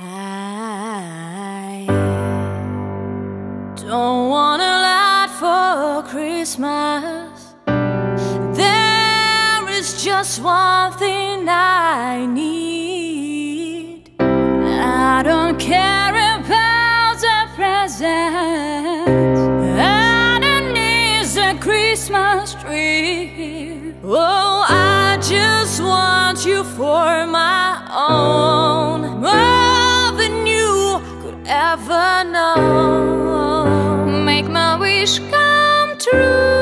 I don't want a lot for Christmas. There is just one thing I need. I don't care about the presents underneath the Christmas tree. Oh, I just want you for my own. Never know. Make my wish come true.